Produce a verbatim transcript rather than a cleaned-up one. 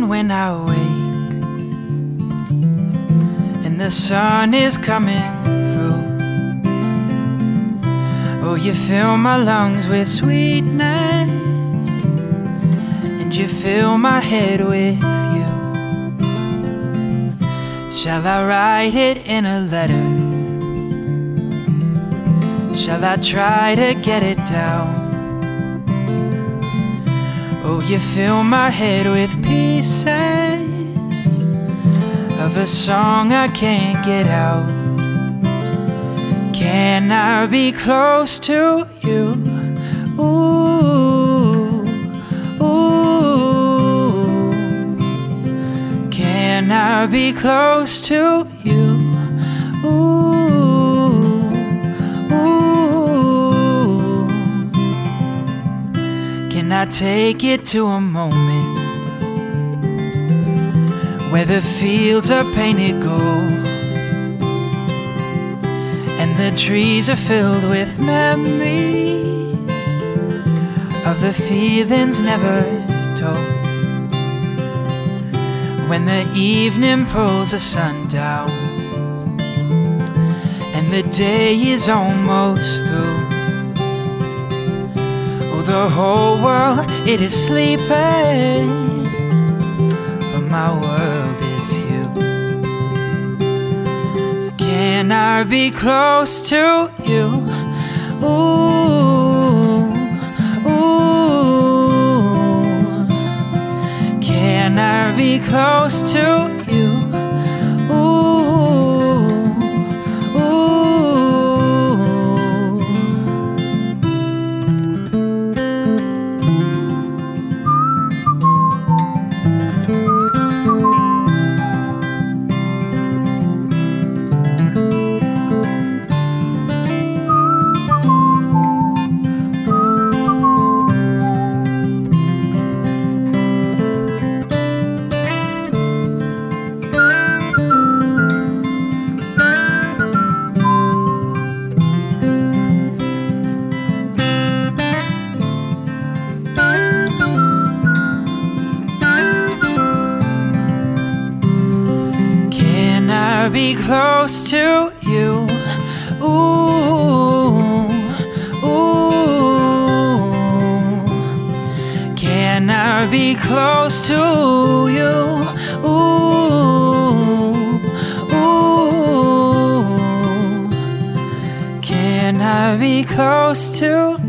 morning when I wake and the sun is coming through. Oh, you fill my lungs with sweetness and you fill my head with you. Shall I write it in a letter? Shall I try to get it down? Oh, you fill my head with pieces of a song I can't get out. Can I be close to you? Ooh, ooh. Can I be close to you? I take it to a moment where the fields are painted gold and the trees are filled with memories of the feelings never told. When the evening pulls the sun down and the day is almost through. The whole world, it is sleeping, but my world is you. So can I be close to you? Ooh, ooh. Can I be close to you? Can I be close to you? Ooh, ooh. Can I be close to you? Ooh, ooh. Can I be close to